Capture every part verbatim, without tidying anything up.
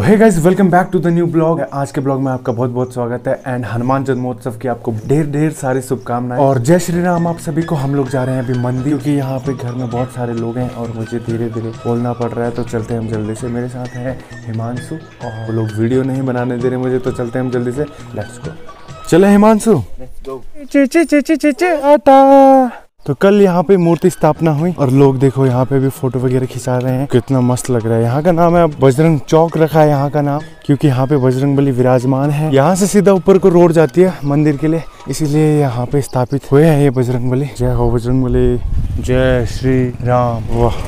Hey guys, welcome back to the new blog. आज के blog में आपका बहुत बहुत स्वागत है एंड हनुमान जन्मोत्सव की आपको ढेर ढेर सारी शुभकामनाएं और जय श्री राम आप सभी को। हम लोग जा रहे हैं अभी मंदिर क्योंकि यहाँ पे घर में बहुत सारे लोग हैं और मुझे धीरे धीरे बोलना पड़ रहा है। तो चलते हैं हम जल्दी से। मेरे साथ है हिमांशु और वो लोग वीडियो नहीं बनाने दे रहे मुझे, तो चलते हैं हम जल्दी से। Let's go. चले हिमांशु। तो कल यहाँ पे मूर्ति स्थापना हुई और लोग देखो यहाँ पे भी फोटो वगैरह खिंचा रहे हैं। कितना मस्त लग रहा है। यहाँ का नाम है बजरंग चौक रखा है यहाँ का नाम, क्योंकि यहाँ पे बजरंगबली विराजमान है। यहाँ से सीधा ऊपर को रोड जाती है मंदिर के लिए, इसीलिए यहाँ पे स्थापित हुए हैं ये बजरंगबली। जय हो बजरंगबली, जय श्री राम। वाह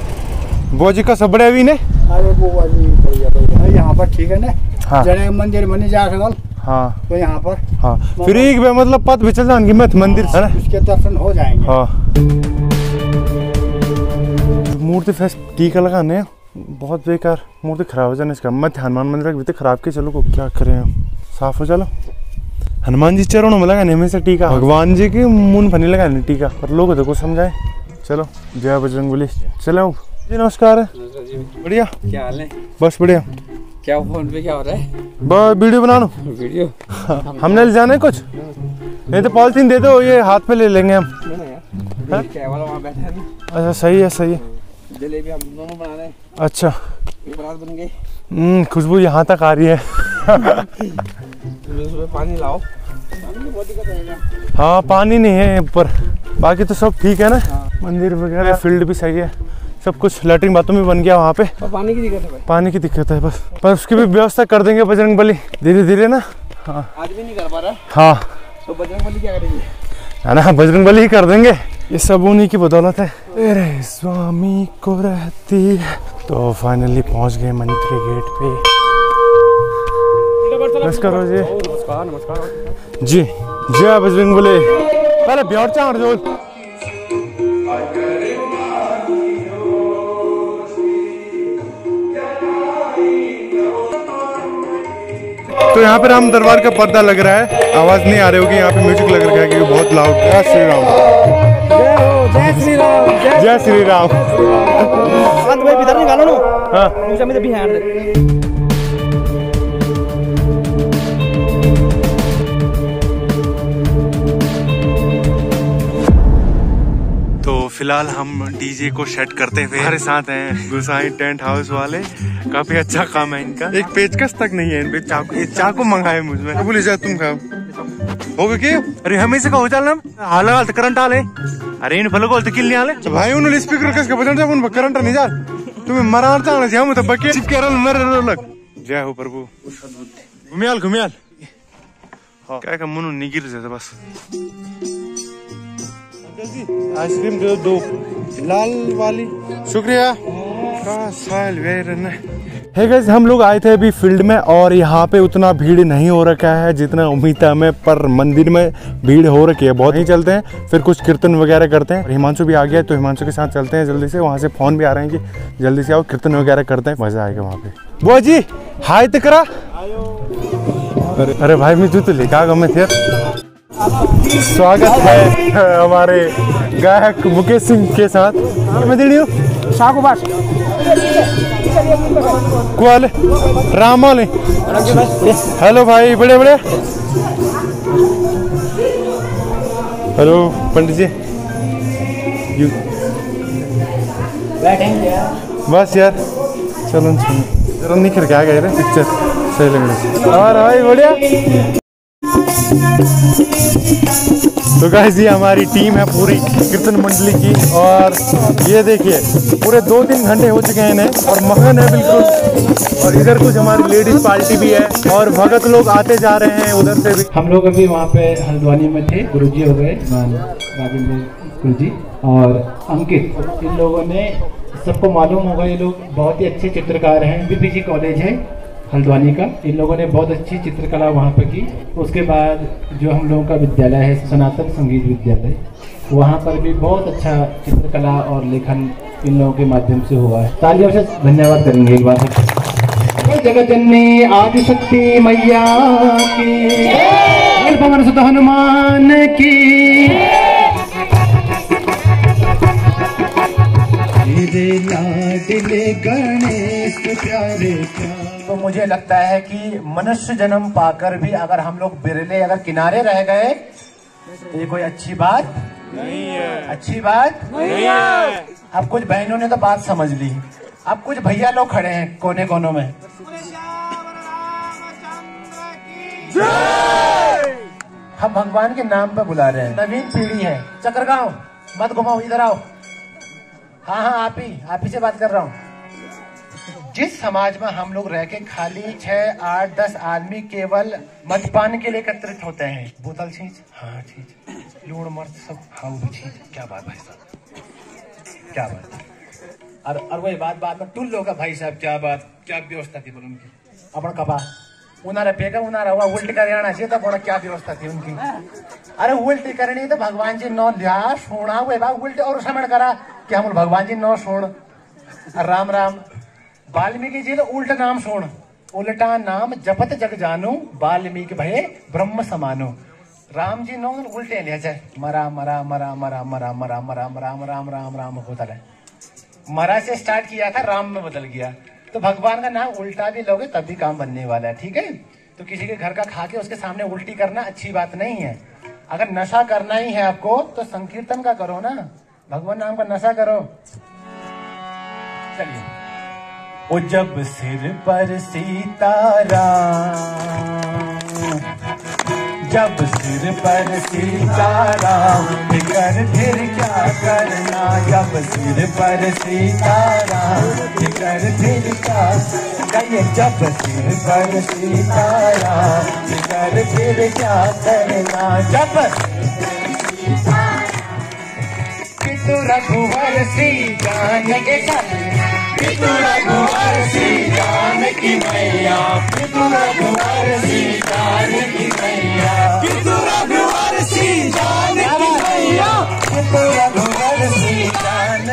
बोजी का सबड़े भी ने यहाँ पर ठीक है ना मंदिर बने जा। हाँ तो यहाँ पर हाँ फिर एक बार मतलब पथ बिछड़ जाएंगे मत मंदिर है ना, उसके दर्शन हो जाएंगे। हाँ मूर्ति फेस टीका लगाने बहुत बेकार, मूर्ति खराब हो जाने इसका मत। हनुमान मंदिर अभी तक खराब के चलो को क्या करें, साफ हो चलो। हनुमान जी चरणों में लगाने हमेशा टीका, भगवान जी के मुन फनी लगाने टीका, पर लोग तो कुछ समझाए। चलो जय बजरंगबली। चलो जी नमस्कार। बढ़िया, क्या हाल है? बस बढ़िया। क्या फोन पे क्या हो रहा है? वीडियो बनाना। वीडियो हमने ले जाना है कुछ नहीं तो पॉलिथीन दे दो, ये हाथ पे ले लेंगे हम। क्या वाला वहाँ बैठा है? अच्छा सही है सही है। जलेबी हम दोनों बना रहे हैं। अच्छा बन गई। हम्म खुशबू यहाँ तक आ रही है। पानी लाओ। हाँ पानी नहीं है ऊपर, बाकी तो सब ठीक है ना। मंदिर वगैरह फील्ड भी सही है, सब कुछ लैट्रिन बाथरूम भी बन गया वहाँ पे। पानी की दिक्कत है भाई। पानी की दिक्कत है बस, पर उसकी भी व्यवस्था कर देंगे बजरंगबली धीरे धीरे ना। हाँ आदमी नहीं कर पा रहा। हाँ तो बजरंगबली क्या करेंगे? हाँ ना बजरंगबली ही कर देंगे, ये सब उन्हीं की बदौलत है। तेरे स्वामी को रहती। तो फाइनली पहुँच गए मंदिर के गेट पे। नमस्कार जी। नमस्कार नमस्कार जी। जय बजरंगबली। पहले ब्योर चाह तो यहाँ पे राम दरबार का पर्दा लग रहा है, आवाज नहीं आ रही होगी। यहाँ पे म्यूजिक लग रहा है क्योंकि बहुत लाउड। जय श्री राम। जय हो जय श्री राम। जय श्री राम। हाथ में भीतर निकालो ना। हाँ मुझे मेरे बिहार दे। फिलहाल हम डीजे को सेट करते हुए हमारे साथ हैं गुसाई टेंट हाउस वाले। काफी अच्छा काम है इनका, एक पेचकस तक नहीं है इन पे। चाकू चाकू मंगाए मुझमें बोले जा तुम काम हो गए। अरे हम इसे हो चल हाल हाल करंट आले। अरे इन फलों को किल नहीं आले भाई। उन्होंने स्पीकर कस के बजाना उन करंट नहीं जा तुम्हें मरार चाहना चाहिए। हम तो बके चिप के रल मर लग। जय हो प्रभु। घुमियाल घुमियाल क्या का मुनु निगिर जाता बस। आइसक्रीम दे दो लाल वाली, शुक्रिया। हे गाइस, हम लोग आए थे अभी फील्ड में और यहाँ पे उतना भीड़ नहीं हो रखा है जितना उम्मीद था हमें, पर मंदिर में भीड़ हो रखी है बहुत। ही चलते हैं फिर कुछ कीर्तन वगैरह करते हैं। हिमांशु भी आ गया है तो हिमांशु के साथ चलते हैं जल्दी से। वहाँ से फोन भी आ रहे हैं कि जल्दी से आओ कीर्तन वगैरह करते हैं, मजा आएगा वहाँ पे। बुआ जी हाय तो करा। अरे भाई मैं जूते लेके आ गया मैं। थे स्वागत है हमारे गायक मुकेश सिंह के साथ। राम वाले हेलो भाई। बड़े बड़े हेलो पंडित जी। बस यार चलो चलो निकल के आ गए पिक्चर सही लग रही। और भाई बढ़िया। तो गाइस ये हमारी टीम है पूरी कीर्तन मंडली की, और ये देखिए पूरे दो तीन घंटे हो चुके हैं इन्हें और मगन है बिल्कुल। और इधर कुछ हमारी लेडीज पार्टी भी है और भगत लोग आते जा रहे हैं उधर से भी। हम लोग अभी वहाँ पे हल्द्वानी में थे, गुरुजी हो गए राजेंद्र गुरुजी और अंकित। इन लोगों ने सबको मालूम होगा ये लोग बहुत ही अच्छे चित्रकार हैं। बी पी जी कॉलेज है हल्द्वानी का। इन लोगों ने बहुत अच्छी चित्रकला वहाँ पर की। उसके बाद जो हम लोगों का विद्यालय है सनातन संगीत विद्यालय, वहाँ पर भी बहुत अच्छा चित्रकला और लेखन इन लोगों के माध्यम से हुआ है। तालियों से धन्यवाद करेंगे एक बार। जगजननी आदिशक्ति मैया की, पवन सुत हनुमान की। गणेश प्यारे, तो मुझे लगता है कि मनुष्य जन्म पाकर भी अगर हम लोग बिरले अगर किनारे रह गए तो ये कोई अच्छी बात नहीं है। अच्छी बात नहीं है। अब कुछ बहनों ने तो बात समझ ली, अब कुछ भैया लोग खड़े हैं कोने कोनों में। हम भगवान के नाम पे बुला रहे हैं। नवीन पीढ़ी है, चक्रगांव मत घुमाओ, इधर आओ। हाँ हाँ आप ही आप ही से बात कर रहा हूँ। जिस समाज में हम लोग रह के खाली छह आठ दस आदमी केवल मदपान के लिए एकत्रित होते हैं, बोतल छींच, हाँ छींच, लूण मर्च सब, हाँ वो छींच। क्या बात भाई साहब, क्या बात। और और वही बात बात में टुल लोग भाई साहब, क्या बात, क्या व्यवस्था थी बोल उनकी। अपन कपा उनारा पेगा उनारा हुआ उल्टी करना चाहिए था, बोला क्या व्यवस्था थी उनकी। अरे उल्टी करनी तो भगवान जी नौ लिया सोना हुए बात उल्टी और श्रमण करा कि हम भगवान जी नौ सोण राम राम। वाल्मीकि जी ने उल्टा नाम सोण, उल्टा नाम जपत जग जानो वाल्मीकि भये ब्रह्म समानो। राम जी नो उल्टे लिया जाए, मरा मरा मरा मरा मरा मरा मरा राम राम राम राम होता रहे। मरा से स्टार्ट किया था, राम में बदल गया। तो भगवान का नाम उल्टा भी लोगे तब भी काम बनने वाला है, ठीक है। तो किसी के घर का खा के उसके सामने उल्टी करना अच्छी बात नहीं है। अगर नशा करना ही है आपको तो संकीर्तन का करो ना, भगवान नाम का नशा करो। चलिए। ओ जब सिर पर सीताराम, जब सिर पर सीताराम, फिकर फिर क्या करना। जब सिर पर सीताराम, फिकर फिर क्या करिए। जब सिर पर सीताराम, फिकर फिर क्या करना। जब पितु रघुवर सी जान के साथ, पितु रघुवर सी जान की मैया, पितु रघुवर सी जान की मैया, पितु रघुवर सी जान की मैया, पितु रघुवर सी जान।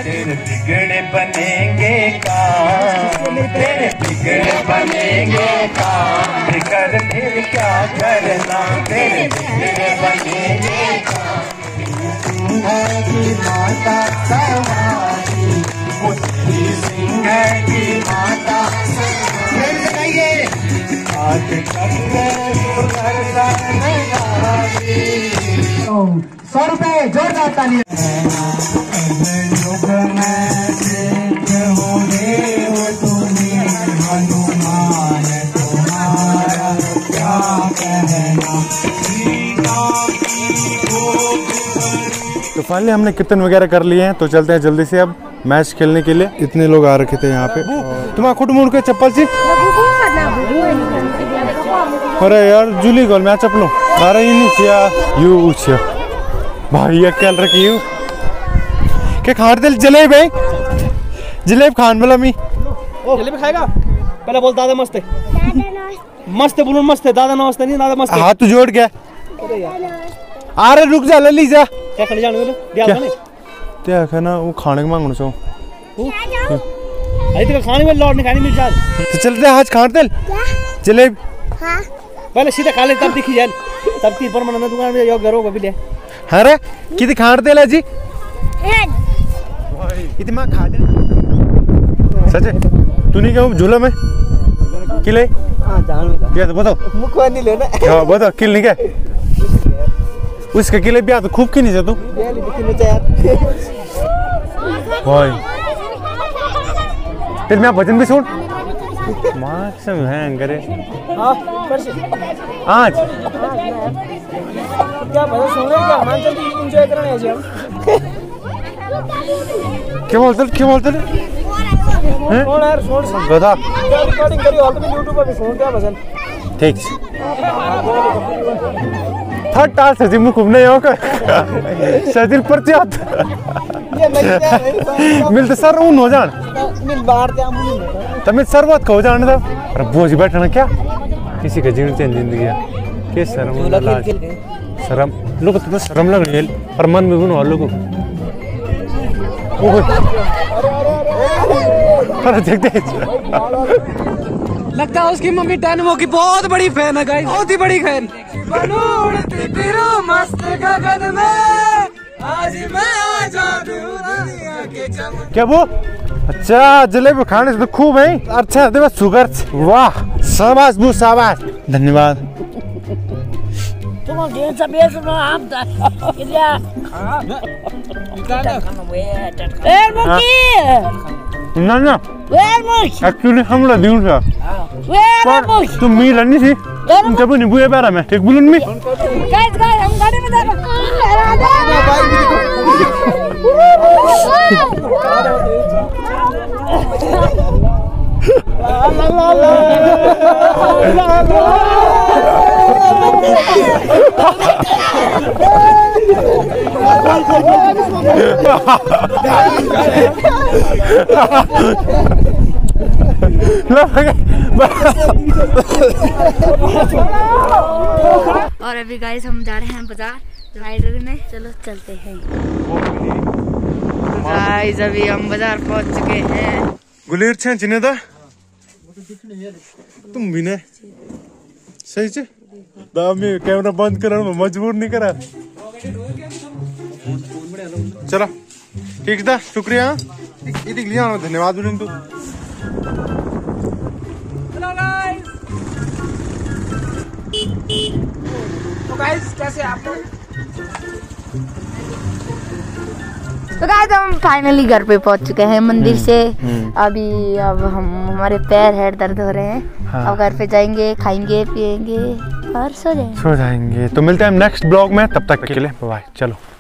तेरे बिगड़े बनेंगे काम, तेरे बिगड़े बनेंगे काम, फिकर फिर क्या करना। तेरे बिगड़े बनेंगे काम, माता सवारी मुक्ति सिंह की माता। फिर लगाइए सौ रुपये जोरदार ताली। हनुमान तुम्हारा क्या कहना। तो फाइनली हमने कीर्तन वगैरह कर लिए हैं, तो चलते हैं जल्दी से अब मैच खेलने के लिए। इतने लोग आ रखे थे यहाँ पे। तुम खुट मुड़ के चप्पल सी, अरे यार जूली गोल मैं चप्पलो सारा ही नहीं यू उछ भाई ये क्या रखी यू के खार दिल जलेब है। जलेब खान वाला मी जलेब खाएगा पहले बोल दादा मस्ते मस्ते बोलो मस्ते दादा नमस्ते नहीं दादा मस्ते। हाथ जोड़ के आ रे रुक जा ले ली जा क्या कर जाने दो ते ना वो खाने मांगने सो अरे तो खाने में लौट नहीं खाने मिल जा। तो चलते आज खान तेल जलेब हां पहले सीधा खा ले तब दिखी जाए तब की पर मन दुकान में यो गरो को भी ले। अरे किती खान तेल है जी इतना खा दे सच तूने क्यों झूला में किले हां जान में ये बताओ मुखवा नहीं लेना हां बताओ किल नहीं क्या उसके किले भी तो खूब की नहीं तू भाई। फिर मैं भजन भी सुन करे आज क्या बोलते क्या बोलते गधा ठीक थर्ड टाल सजी मुख घूमने योग शरीर पर जात मिलते सर उन हो जान मिल बाहर ते हम तमे सर्वत खो जान था अरे बोझ बैठना क्या किसी का जीवन चैन जिंदगी के शर्म लाज शर्म लोग तो शर्म लग रही है पर मन में गुण और लोग अरे अरे अरे देख देख लगता है उसकी मम्मी डैनमो की बहुत बड़ी फैन है गाइस, बहुत ही बड़ी फैन। क्या वो अच्छा जलेबी खाने से तो खूब है, अच्छा देखो शुगर, वाह शाबाश बू शाबाश, धन्यवाद। ना ना एक्चुअली हम लोग दूर था पर तुम मी लड़नी थी, जब नींबू है बारा में एक बुलन में गाइस गाइस हम गाड़ी में जा रहे हैं। राजा ला ला और अभी गाइस हम जा रहे हैं बाजार राइडर में, चलो चलते हैं। गाइस अभी हम बाजार पहुंच चुके हैं। गुलेर छे जिने दा तुम भी ने सही छे दामी कैमरा बंद करन में मजबूर नहीं करा। चला ठीक था, शुक्रिया इधर लिया धन्यवाद बोलूँ तू। हेलो गाइस, तो गाइस कैसे आप लोग? तो गाइस हम फाइनली घर पे पहुंच चुके हैं मंदिर से। अभी अब हम हमारे पैर हेड दर्द हो रहे हैं। हाँ। अब घर पे जाएंगे, खाएंगे, पिएंगे और सो जाएंगे सो जाएंगे। तो मिलते हैं नेक्स्ट ब्लॉग में, तब तक के लिए बाय, चलो।